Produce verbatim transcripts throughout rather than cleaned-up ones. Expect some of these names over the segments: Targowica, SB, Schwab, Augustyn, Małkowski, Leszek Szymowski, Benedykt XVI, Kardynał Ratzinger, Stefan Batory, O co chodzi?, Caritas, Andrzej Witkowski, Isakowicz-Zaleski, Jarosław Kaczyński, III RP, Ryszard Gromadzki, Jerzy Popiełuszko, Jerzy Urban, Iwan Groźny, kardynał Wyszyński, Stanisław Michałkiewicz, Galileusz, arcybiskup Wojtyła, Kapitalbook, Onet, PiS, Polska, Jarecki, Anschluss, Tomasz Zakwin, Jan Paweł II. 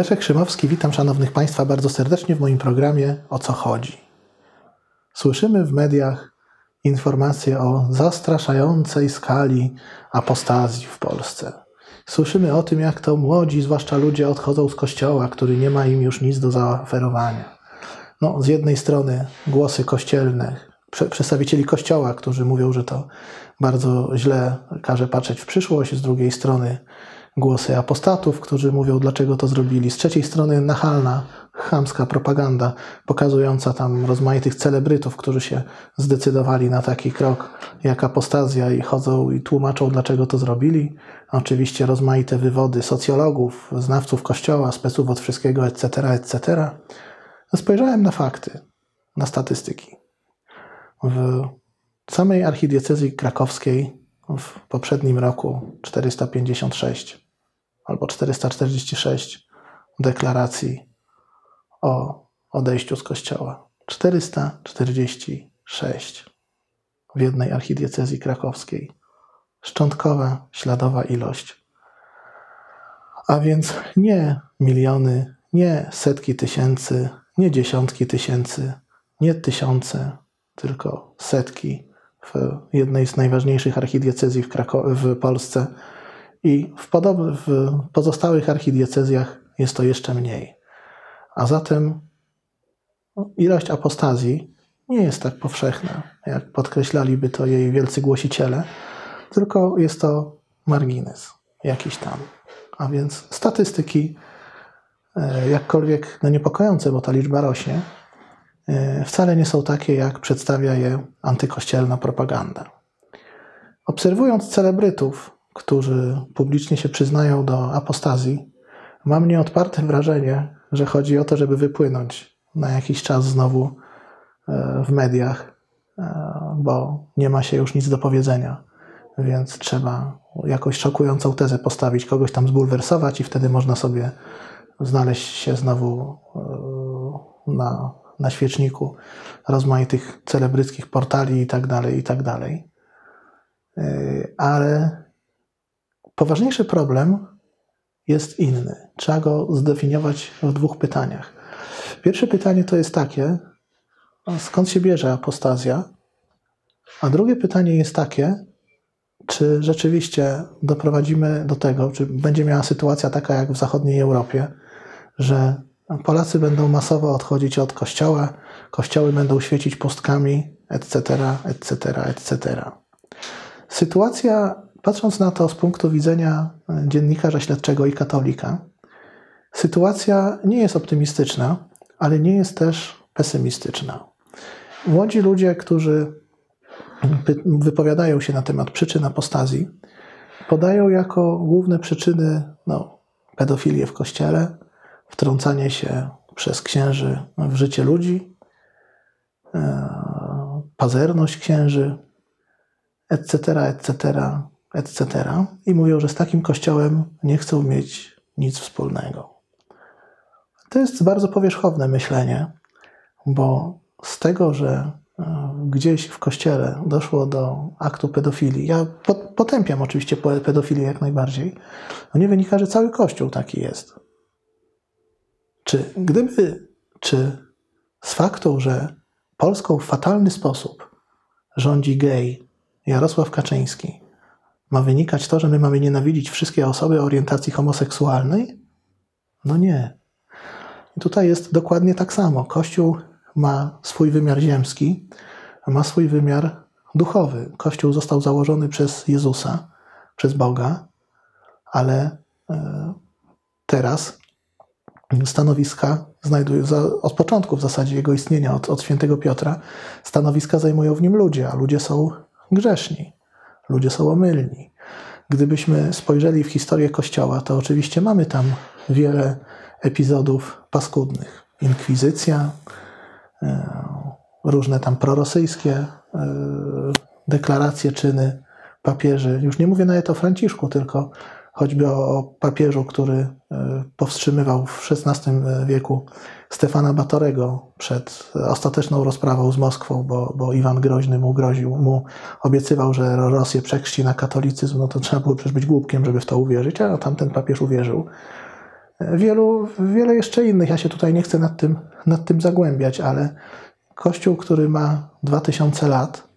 Leszek Szymowski, witam szanownych Państwa bardzo serdecznie w moim programie O co chodzi? Słyszymy w mediach informacje o zastraszającej skali apostazji w Polsce. Słyszymy o tym, jak to młodzi, zwłaszcza ludzie, odchodzą z kościoła, który nie ma im już nic do zaoferowania. No, z jednej strony głosy kościelnych, przedstawicieli kościoła, którzy mówią, że to bardzo źle każe patrzeć w przyszłość, z drugiej strony głosy apostatów, którzy mówią, dlaczego to zrobili. Z trzeciej strony nachalna, chamska propaganda pokazująca tam rozmaitych celebrytów, którzy się zdecydowali na taki krok jak apostazja i chodzą i tłumaczą, dlaczego to zrobili. Oczywiście rozmaite wywody socjologów, znawców kościoła, speców od wszystkiego, et cetera, et cetera. Spojrzałem na fakty, na statystyki. W samej archidiecezji krakowskiej w poprzednim roku czterysta pięćdziesiąt sześć albo czterysta czterdzieści sześć deklaracji o odejściu z kościoła. czterysta czterdzieści sześć w jednej archidiecezji krakowskiej. Szczątkowa, śladowa ilość. A więc nie miliony, nie setki tysięcy, nie dziesiątki tysięcy, nie tysiące, tylko setki w jednej z najważniejszych archidiecezji w, Krako- w Polsce i w, podob- w pozostałych archidiecezjach jest to jeszcze mniej. A zatem ilość apostazji nie jest tak powszechna, jak podkreślaliby to jej wielcy głosiciele, tylko jest to margines jakiś tam. A więc statystyki, jakkolwiek no niepokojące, bo ta liczba rośnie, wcale nie są takie, jak przedstawia je antykościelna propaganda. Obserwując celebrytów, którzy publicznie się przyznają do apostazji, mam nieodparte wrażenie, że chodzi o to, żeby wypłynąć na jakiś czas znowu w mediach, bo nie ma się już nic do powiedzenia, więc trzeba jakąś szokującą tezę postawić, kogoś tam zbulwersować i wtedy można sobie znaleźć się znowu na na świeczniku rozmaitych celebryckich portali i tak dalej, i tak dalej. Ale poważniejszy problem jest inny. Trzeba go zdefiniować w dwóch pytaniach. Pierwsze pytanie to jest takie, skąd się bierze apostazja? A drugie pytanie jest takie, czy rzeczywiście doprowadzimy do tego, czy będzie miała sytuacja taka jak w zachodniej Europie, że Polacy będą masowo odchodzić od kościoła, kościoły będą świecić pustkami, et cetera, et cetera, et cetera. Sytuacja, patrząc na to z punktu widzenia dziennikarza śledczego i katolika, sytuacja nie jest optymistyczna, ale nie jest też pesymistyczna. Młodzi ludzie, którzy wypowiadają się na temat przyczyn apostazji, podają jako główne przyczyny no, pedofilię w kościele, wtrącanie się przez księży w życie ludzi, pazerność księży, et cetera, et cetera, et cetera. I mówią, że z takim kościołem nie chcą mieć nic wspólnego. To jest bardzo powierzchowne myślenie, bo z tego, że gdzieś w kościele doszło do aktu pedofilii, ja potępiam oczywiście pedofilię jak najbardziej, nie wynika, że cały kościół taki jest. Czy gdyby, czy z faktu, że Polską w fatalny sposób rządzi gej Jarosław Kaczyński, ma wynikać to, że my mamy nienawidzić wszystkie osoby o orientacji homoseksualnej? No nie. I tutaj jest dokładnie tak samo. Kościół ma swój wymiar ziemski, ma swój wymiar duchowy. Kościół został założony przez Jezusa, przez Boga, ale y, teraz stanowiska znajdują, od początku w zasadzie jego istnienia, od, od świętego Piotra, stanowiska zajmują w nim ludzie, a ludzie są grzeszni, ludzie są omylni. Gdybyśmy spojrzeli w historię Kościoła, to oczywiście mamy tam wiele epizodów paskudnych. Inkwizycja, różne tam prorosyjskie deklaracje, czyny papieży. Już nie mówię nawet o Franciszku, tylko choćby o papieżu, który powstrzymywał w szesnastym wieku Stefana Batorego przed ostateczną rozprawą z Moskwą, bo, bo Iwan Groźny mu groził, mu obiecywał, że Rosję przekrzci na katolicyzm, no to trzeba było przecież być głupkiem, żeby w to uwierzyć, a tamten papież uwierzył. wielu, wiele jeszcze innych. Ja się tutaj nie chcę nad tym, nad tym zagłębiać, ale Kościół, który ma dwa tysiące lat,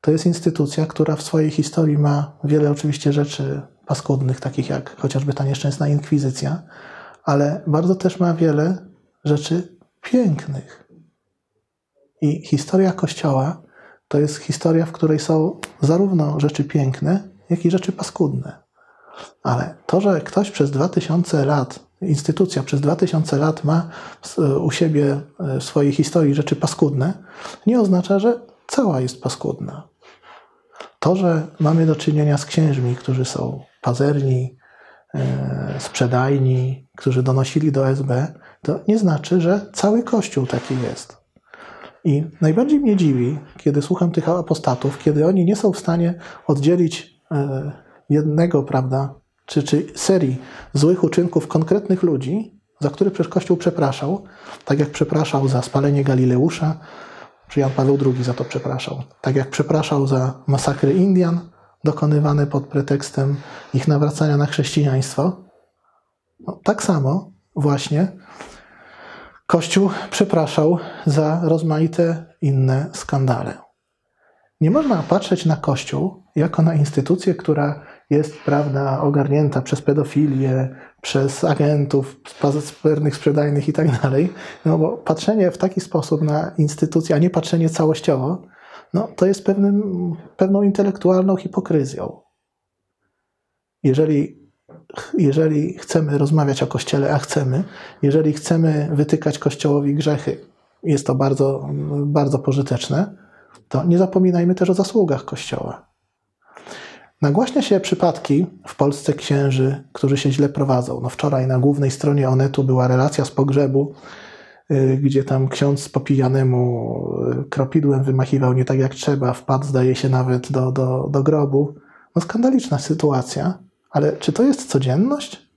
to jest instytucja, która w swojej historii ma wiele oczywiście rzeczy paskudnych, takich jak chociażby ta nieszczęsna inkwizycja, ale bardzo też ma wiele rzeczy pięknych. I historia Kościoła to jest historia, w której są zarówno rzeczy piękne, jak i rzeczy paskudne. Ale to, że ktoś przez dwa tysiące lat, instytucja przez dwa tysiące lat ma u siebie w swojej historii rzeczy paskudne, nie oznacza, że cała jest paskudna. To, że mamy do czynienia z księżmi, którzy są pazerni, sprzedajni, którzy donosili do S B, to nie znaczy, że cały Kościół taki jest. I najbardziej mnie dziwi, kiedy słucham tych apostatów, kiedy oni nie są w stanie oddzielić jednego, prawda, czy, czy serii złych uczynków konkretnych ludzi, za których przecież Kościół przepraszał, tak jak przepraszał za spalenie Galileusza, czy Jan Paweł drugi za to przepraszał, tak jak przepraszał za masakry Indian dokonywane pod pretekstem ich nawracania na chrześcijaństwo. No, tak samo właśnie Kościół przepraszał za rozmaite inne skandale. Nie można patrzeć na Kościół jako na instytucję, która jest, prawda, ogarnięta przez pedofilię, przez agentów, pazernych, sprzedajnych i tak dalej. No bo patrzenie w taki sposób na instytucję, a nie patrzenie całościowo, no to jest pewnym, pewną intelektualną hipokryzją. Jeżeli Jeżeli chcemy rozmawiać o Kościele, a chcemy, jeżeli chcemy wytykać Kościołowi grzechy, jest to bardzo, bardzo pożyteczne, to nie zapominajmy też o zasługach Kościoła. Nagłaśnia się przypadki w Polsce księży, którzy się źle prowadzą. No wczoraj na głównej stronie Onetu była relacja z pogrzebu, gdzie tam ksiądz po pijanemu kropidłem wymachiwał nie tak jak trzeba, wpadł zdaje się nawet do, do, do grobu. No skandaliczna sytuacja. Ale czy to jest codzienność?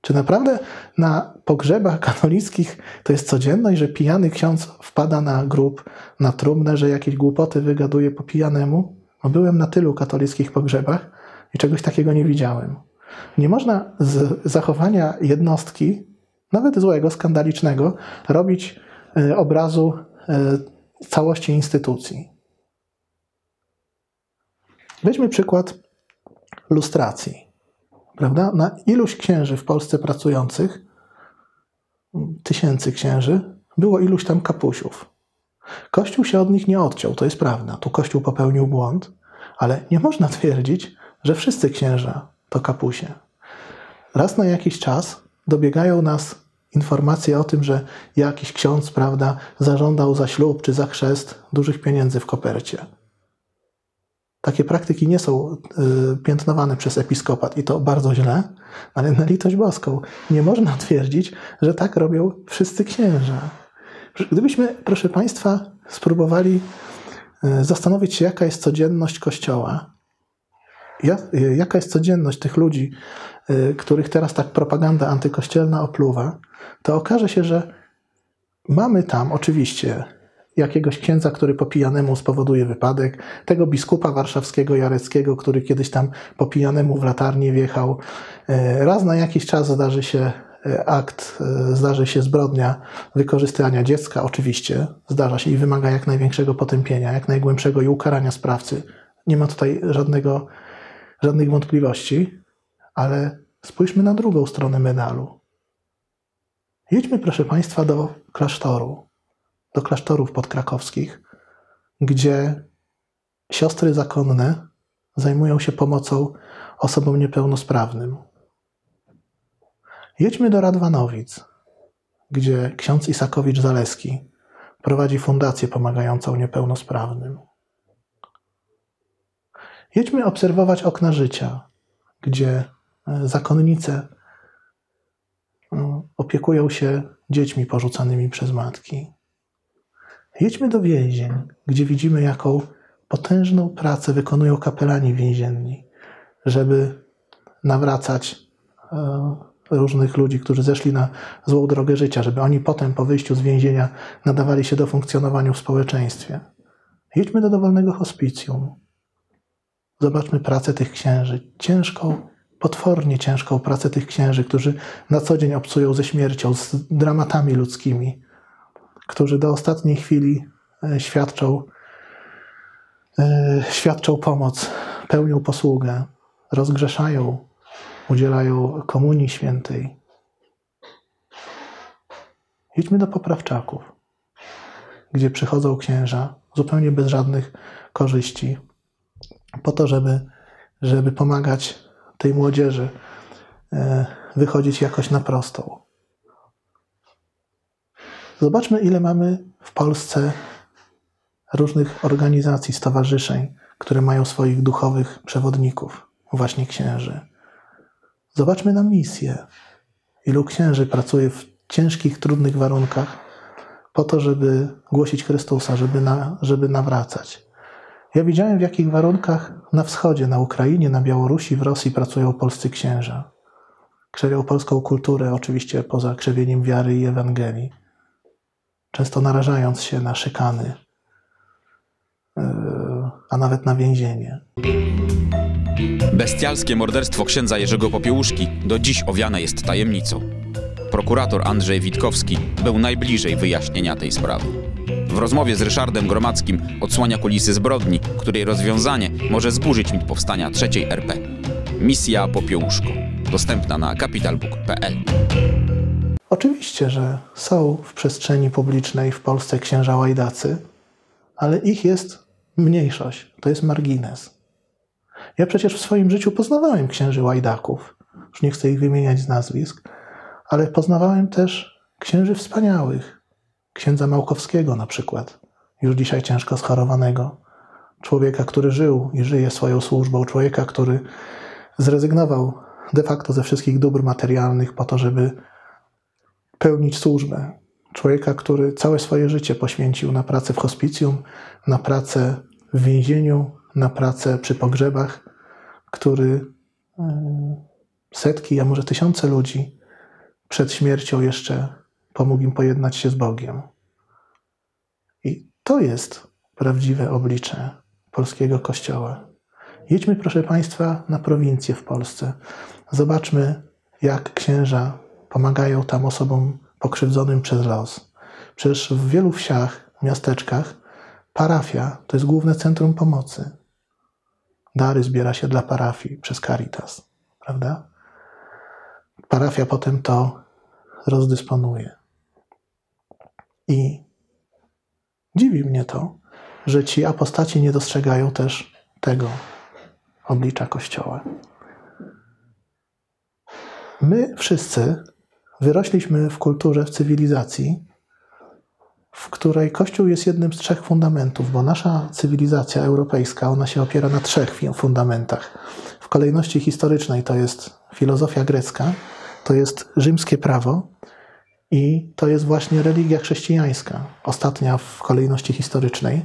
Czy naprawdę na pogrzebach katolickich to jest codzienność, że pijany ksiądz wpada na grób, na trumnę, że jakieś głupoty wygaduje po pijanemu? No byłem na tylu katolickich pogrzebach i czegoś takiego nie widziałem. Nie można z zachowania jednostki, nawet złego, skandalicznego, robić obrazu całości instytucji. Weźmy przykład lustracji. Prawda? Na iluś księży w Polsce pracujących, tysięcy księży, było iluś tam kapusiów. Kościół się od nich nie odciął, to jest prawda. Tu Kościół popełnił błąd, ale nie można twierdzić, że wszyscy księża to kapusie. Raz na jakiś czas dobiegają nas informacje o tym, że jakiś ksiądz, prawda, zażądał za ślub czy za chrzest dużych pieniędzy w kopercie. Takie praktyki nie są y, piętnowane przez episkopat i to bardzo źle, ale na litość boską nie można twierdzić, że tak robią wszyscy księża. Gdybyśmy, proszę Państwa, spróbowali y, zastanowić się, jaka jest codzienność Kościoła, ja, y, jaka jest codzienność tych ludzi, y, których teraz tak propaganda antykościelna opluwa, to okaże się, że mamy tam oczywiście jakiegoś księdza, który po pijanemu spowoduje wypadek, tego biskupa warszawskiego Jareckiego, który kiedyś tam po pijanemu w latarnię wjechał. Raz na jakiś czas zdarzy się akt, zdarzy się zbrodnia wykorzystania dziecka, oczywiście, zdarza się i wymaga jak największego potępienia, jak najgłębszego i ukarania sprawcy. Nie ma tutaj żadnego, żadnych wątpliwości, ale spójrzmy na drugą stronę medalu. Jedźmy, proszę Państwa, do klasztoru. do klasztorów podkrakowskich, gdzie siostry zakonne zajmują się pomocą osobom niepełnosprawnym. Jedźmy do Radwanowic, gdzie ksiądz Isakowicz-Zaleski prowadzi fundację pomagającą niepełnosprawnym. Jedźmy obserwować okna życia, gdzie zakonnice opiekują się dziećmi porzucanymi przez matki. Jedźmy do więzień, gdzie widzimy, jaką potężną pracę wykonują kapelani więzienni, żeby nawracać różnych ludzi, którzy zeszli na złą drogę życia, żeby oni potem po wyjściu z więzienia nadawali się do funkcjonowania w społeczeństwie. Jedźmy do dowolnego hospicjum. Zobaczmy pracę tych księży, ciężką, potwornie ciężką pracę tych księży, którzy na co dzień obcują ze śmiercią, z dramatami ludzkimi, którzy do ostatniej chwili świadczą, świadczą pomoc, pełnią posługę, rozgrzeszają, udzielają komunii świętej. Idźmy do poprawczaków, gdzie przychodzą księża zupełnie bez żadnych korzyści, po to, żeby, żeby pomagać tej młodzieży wychodzić jakoś na prostą. Zobaczmy, ile mamy w Polsce różnych organizacji, stowarzyszeń, które mają swoich duchowych przewodników, właśnie księży. Zobaczmy na misję. Ilu księży pracuje w ciężkich, trudnych warunkach po to, żeby głosić Chrystusa, żeby, na, żeby nawracać. Ja widziałem, w jakich warunkach na wschodzie, na Ukrainie, na Białorusi, w Rosji pracują polscy księża. Krzewią polską kulturę, oczywiście poza krzewieniem wiary i Ewangelii, często narażając się na szykany, a nawet na więzienie. Bestialskie morderstwo księdza Jerzego Popiełuszki do dziś owiane jest tajemnicą. Prokurator Andrzej Witkowski był najbliżej wyjaśnienia tej sprawy. W rozmowie z Ryszardem Gromadzkim odsłania kulisy zbrodni, której rozwiązanie może zburzyć mit powstania trzeciej R P. Misja Popiełuszko. Dostępna na kapitalbook kropka p l. Oczywiście, że są w przestrzeni publicznej w Polsce księża łajdacy, ale ich jest mniejszość, to jest margines. Ja przecież w swoim życiu poznawałem księży łajdaków, już nie chcę ich wymieniać z nazwisk, ale poznawałem też księży wspaniałych. Księdza Małkowskiego na przykład, już dzisiaj ciężko schorowanego. Człowieka, który żył i żyje swoją służbą. Człowieka, który zrezygnował de facto ze wszystkich dóbr materialnych po to, żeby pełnić służbę. Człowieka, który całe swoje życie poświęcił na pracę w hospicjum, na pracę w więzieniu, na pracę przy pogrzebach, który setki, a może tysiące ludzi przed śmiercią jeszcze pomógł im pojednać się z Bogiem. I to jest prawdziwe oblicze polskiego Kościoła. Jedźmy, proszę Państwa, na prowincję w Polsce. Zobaczmy, jak księża pomagają tam osobom pokrzywdzonym przez los. Przecież w wielu wsiach, miasteczkach parafia to jest główne centrum pomocy. Dary zbiera się dla parafii przez Caritas, prawda? Parafia potem to rozdysponuje. I dziwi mnie to, że ci apostaci nie dostrzegają też tego oblicza Kościoła. My wszyscy wyrośliśmy w kulturze, w cywilizacji, w której Kościół jest jednym z trzech fundamentów, bo nasza cywilizacja europejska, ona się opiera na trzech fundamentach. W kolejności historycznej to jest filozofia grecka, to jest rzymskie prawo i to jest właśnie religia chrześcijańska, ostatnia w kolejności historycznej.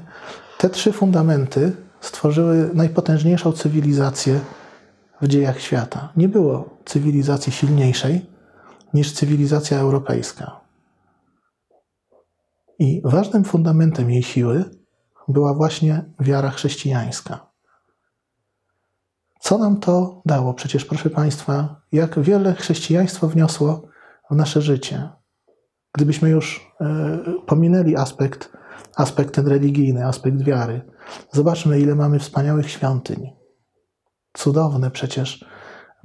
Te trzy fundamenty stworzyły najpotężniejszą cywilizację w dziejach świata. Nie było cywilizacji silniejszej niż cywilizacja europejska. I ważnym fundamentem jej siły była właśnie wiara chrześcijańska. Co nam to dało? Przecież, proszę Państwa, jak wiele chrześcijaństwo wniosło w nasze życie. Gdybyśmy już y, pominęli aspekt, aspekt ten religijny, aspekt wiary. Zobaczmy, ile mamy wspaniałych świątyń. Cudowne przecież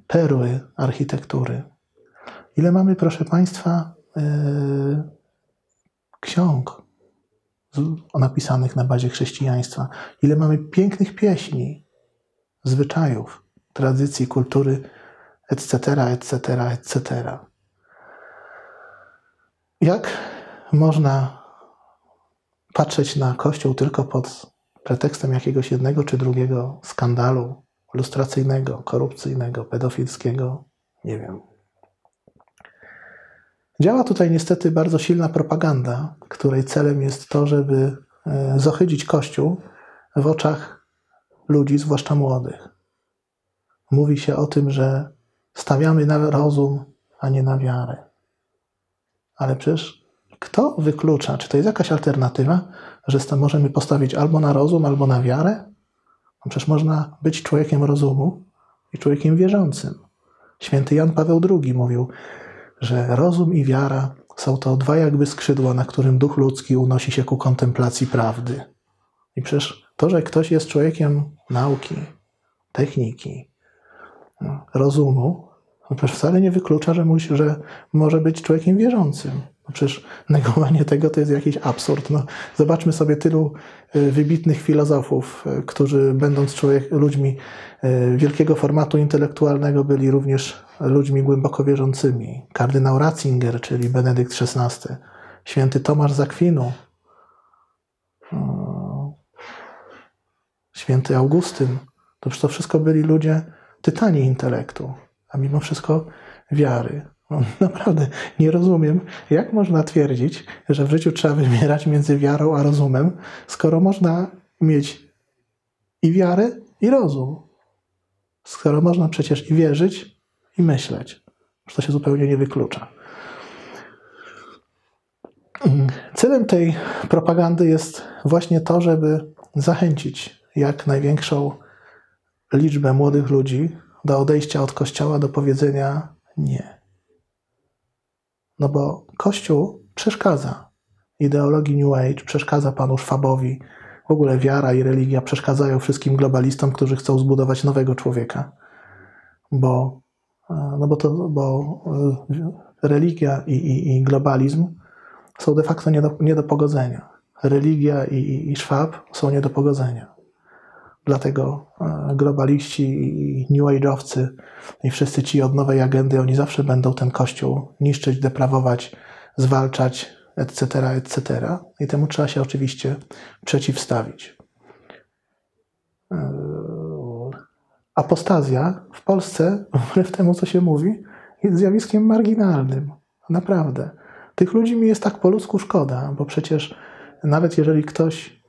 perły architektury. Ile mamy, proszę Państwa, y, ksiąg napisanych na bazie chrześcijaństwa. Ile mamy pięknych pieśni, zwyczajów, tradycji, kultury, et cetera, et cetera, et cetera. Jak można patrzeć na Kościół tylko pod pretekstem jakiegoś jednego czy drugiego skandalu lustracyjnego, korupcyjnego, pedofilskiego? Nie wiem. Działa tutaj niestety bardzo silna propaganda, której celem jest to, żeby zohydzić Kościół w oczach ludzi, zwłaszcza młodych. Mówi się o tym, że stawiamy na rozum, a nie na wiarę. Ale przecież kto wyklucza? Czy to jest jakaś alternatywa, że możemy postawić albo na rozum, albo na wiarę? Przecież można być człowiekiem rozumu i człowiekiem wierzącym. Święty Jan Paweł drugi mówił, że rozum i wiara są to dwa jakby skrzydła, na którym duch ludzki unosi się ku kontemplacji prawdy. I przecież to, że ktoś jest człowiekiem nauki, techniki, rozumu, to przecież wcale nie wyklucza, że, musi, że może być człowiekiem wierzącym. Przecież negowanie tego to jest jakiś absurd. No, zobaczmy sobie tylu wybitnych filozofów, którzy będąc człowiek, ludźmi wielkiego formatu intelektualnego byli również ludźmi głęboko wierzącymi. Kardynał Ratzinger, czyli Benedykt szesnasty, święty Tomasz Zakwinu, święty Augustyn. To przecież to wszystko byli ludzie tytani intelektu, a mimo wszystko wiary. No, naprawdę nie rozumiem, jak można twierdzić, że w życiu trzeba wybierać między wiarą a rozumem, skoro można mieć i wiarę, i rozum. Skoro można przecież i wierzyć, i myśleć. To się zupełnie nie wyklucza. Celem tej propagandy jest właśnie to, żeby zachęcić jak największą liczbę młodych ludzi do odejścia od Kościoła, do powiedzenia nie. No bo Kościół przeszkadza ideologii New Age, przeszkadza panu Schwabowi, w ogóle wiara i religia przeszkadzają wszystkim globalistom, którzy chcą zbudować nowego człowieka. Bo, no bo, to, bo religia i, i, i globalizm są de facto nie do, nie do pogodzenia. Religia i, i, i Schwab są nie do pogodzenia. Dlatego globaliści i New Age'owcy i wszyscy ci od nowej agendy, oni zawsze będą ten Kościół niszczyć, deprawować, zwalczać, et cetera, et cetera. I temu trzeba się oczywiście przeciwstawić. Apostazja w Polsce, wbrew temu co się mówi, jest zjawiskiem marginalnym. Naprawdę. Tych ludzi mi jest tak po ludzku szkoda, bo przecież nawet jeżeli ktoś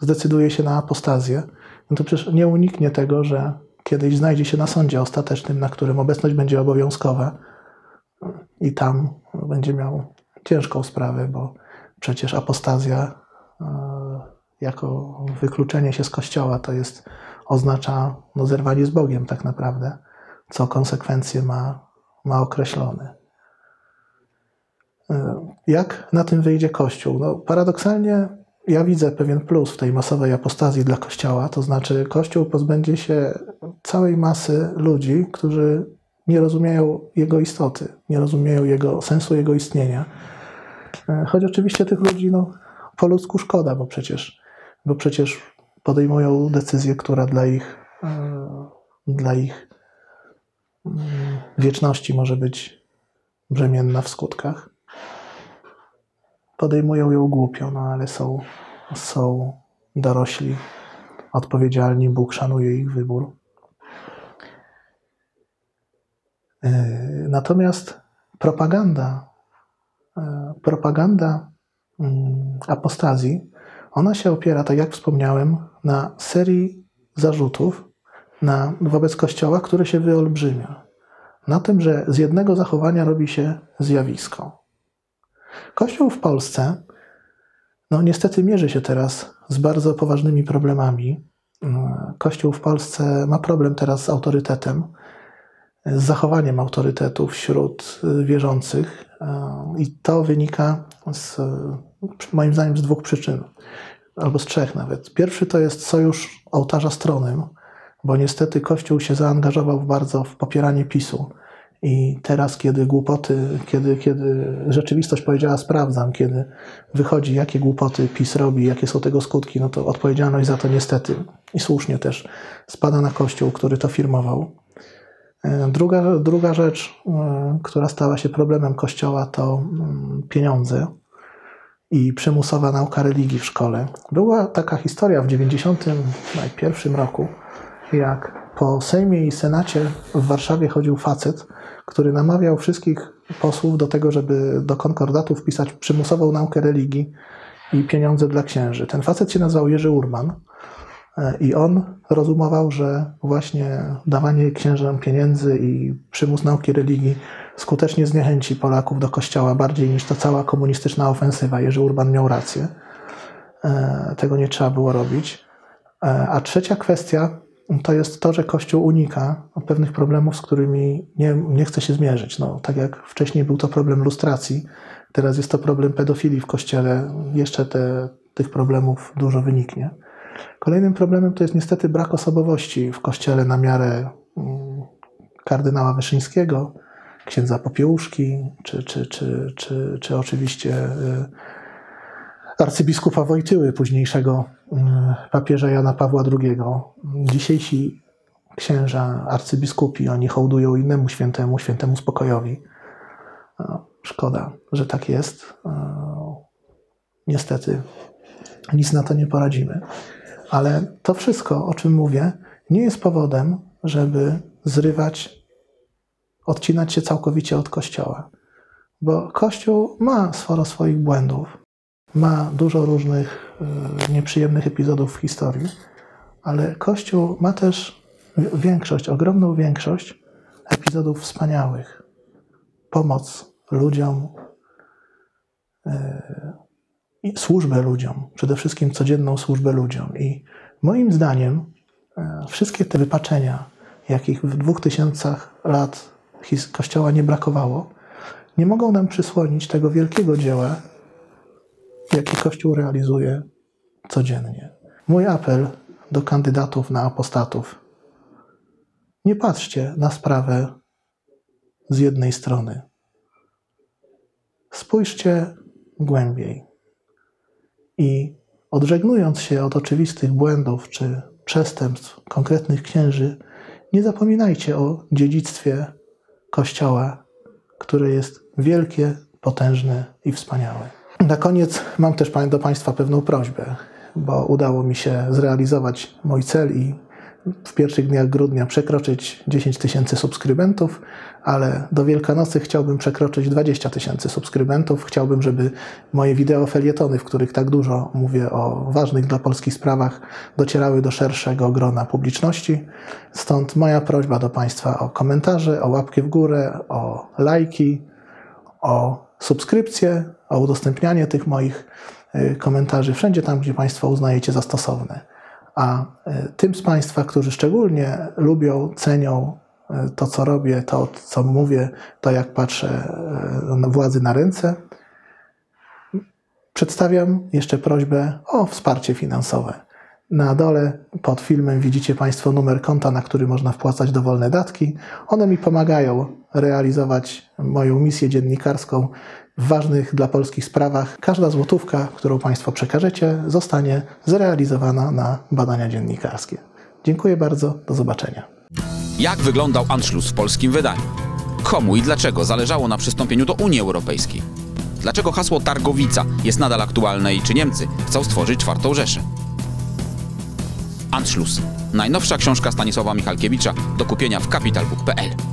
zdecyduje się na apostazję, no to przecież nie uniknie tego, że kiedyś znajdzie się na sądzie ostatecznym, na którym obecność będzie obowiązkowa i tam będzie miał ciężką sprawę, bo przecież apostazja jako wykluczenie się z Kościoła to jest, oznacza no, zerwanie z Bogiem tak naprawdę, co konsekwencje ma, ma określone. Jak na tym wyjdzie Kościół? No, paradoksalnie ja widzę pewien plus w tej masowej apostazji dla Kościoła, to znaczy Kościół pozbędzie się całej masy ludzi, którzy nie rozumieją jego istoty, nie rozumieją jego sensu, jego istnienia. Choć oczywiście tych ludzi no, po ludzku szkoda, bo przecież, bo przecież podejmują decyzję, która dla ich, dla ich wieczności może być brzemienna w skutkach. Podejmują ją głupio, no ale są, są dorośli, odpowiedzialni, Bóg szanuje ich wybór. Natomiast propaganda, propaganda apostazji, ona się opiera, tak jak wspomniałem, na serii zarzutów na, wobec Kościoła, które się wyolbrzymia. Na tym, że z jednego zachowania robi się zjawisko. Kościół w Polsce, no niestety mierzy się teraz z bardzo poważnymi problemami. Kościół w Polsce ma problem teraz z autorytetem, z zachowaniem autorytetu wśród wierzących i to wynika z, moim zdaniem z dwóch przyczyn, albo z trzech nawet. Pierwszy to jest sojusz ołtarza stronem, bo niestety Kościół się zaangażował bardzo w popieranie PiS-u. I teraz, kiedy głupoty, kiedy, kiedy rzeczywistość powiedziała sprawdzam, kiedy wychodzi, jakie głupoty PiS robi, jakie są tego skutki, no to odpowiedzialność za to niestety i słusznie też spada na Kościół, który to firmował. Druga, druga rzecz, która stała się problemem Kościoła, to pieniądze i przymusowa nauka religii w szkole. Była taka historia w dziewięćdziesiątym pierwszym roku, jak po Sejmie i Senacie w Warszawie chodził facet, który namawiał wszystkich posłów do tego, żeby do konkordatu wpisać przymusową naukę religii i pieniądze dla księży. Ten facet się nazywał Jerzy Urban i on rozumował, że właśnie dawanie księżom pieniędzy i przymus nauki religii skutecznie zniechęci Polaków do Kościoła bardziej niż ta cała komunistyczna ofensywa. Jerzy Urban miał rację. Tego nie trzeba było robić. A trzecia kwestia to jest to, że Kościół unika pewnych problemów, z którymi nie, nie chce się zmierzyć. No, tak jak wcześniej był to problem lustracji, teraz jest to problem pedofilii w Kościele. Jeszcze te, tych problemów dużo wyniknie. Kolejnym problemem to jest niestety brak osobowości w Kościele na miarę kardynała Wyszyńskiego, księdza Popiełuszki, czy, czy, czy, czy, czy oczywiście arcybiskupa Wojtyły, późniejszego papieża Jana Pawła drugiego. Dzisiejsi księża, arcybiskupi, oni hołdują innemu świętemu, świętemu spokojowi. Szkoda, że tak jest. Niestety nic na to nie poradzimy. Ale to wszystko, o czym mówię, nie jest powodem, żeby zrywać, odcinać się całkowicie od Kościoła. Bo Kościół ma sporo swoich błędów, ma dużo różnych y, nieprzyjemnych epizodów w historii, ale Kościół ma też większość, ogromną większość epizodów wspaniałych. Pomoc ludziom, y, służbę ludziom, przede wszystkim codzienną służbę ludziom. I moim zdaniem y, wszystkie te wypaczenia, jakich w dwóch tysiącach lat Kościoła nie brakowało, nie mogą nam przysłonić tego wielkiego dzieła, jaki Kościół realizuje codziennie. Mój apel do kandydatów na apostatów. Nie patrzcie na sprawę z jednej strony. Spójrzcie głębiej i odżegnując się od oczywistych błędów czy przestępstw konkretnych księży, nie zapominajcie o dziedzictwie Kościoła, które jest wielkie, potężne i wspaniałe. Na koniec mam też do Państwa pewną prośbę, bo udało mi się zrealizować mój cel i w pierwszych dniach grudnia przekroczyć dziesięć tysięcy subskrybentów, ale do Wielkanocy chciałbym przekroczyć dwadzieścia tysięcy subskrybentów. Chciałbym, żeby moje wideo felietony, w których tak dużo mówię o ważnych dla Polski sprawach, docierały do szerszego grona publiczności. Stąd moja prośba do Państwa o komentarze, o łapkę w górę, o lajki, o subskrypcję, o udostępnianie tych moich komentarzy wszędzie tam, gdzie Państwo uznajecie za stosowne. A tym z Państwa, którzy szczególnie lubią, cenią to, co robię, to, co mówię, to, jak patrzę władzy na ręce, przedstawiam jeszcze prośbę o wsparcie finansowe. Na dole pod filmem widzicie Państwo numer konta, na który można wpłacać dowolne datki. One mi pomagają realizować moją misję dziennikarską w ważnych dla polskich sprawach. Każda złotówka, którą Państwo przekażecie, zostanie zrealizowana na badania dziennikarskie. Dziękuję bardzo, do zobaczenia. Jak wyglądał Anschluss w polskim wydaniu? Komu i dlaczego zależało na przystąpieniu do Unii Europejskiej? Dlaczego hasło Targowica jest nadal aktualne i czy Niemcy chcą stworzyć czwartą Rzeszę? Anschluss. Najnowsza książka Stanisława Michałkiewicza do kupienia w kapitalbook kropka pl.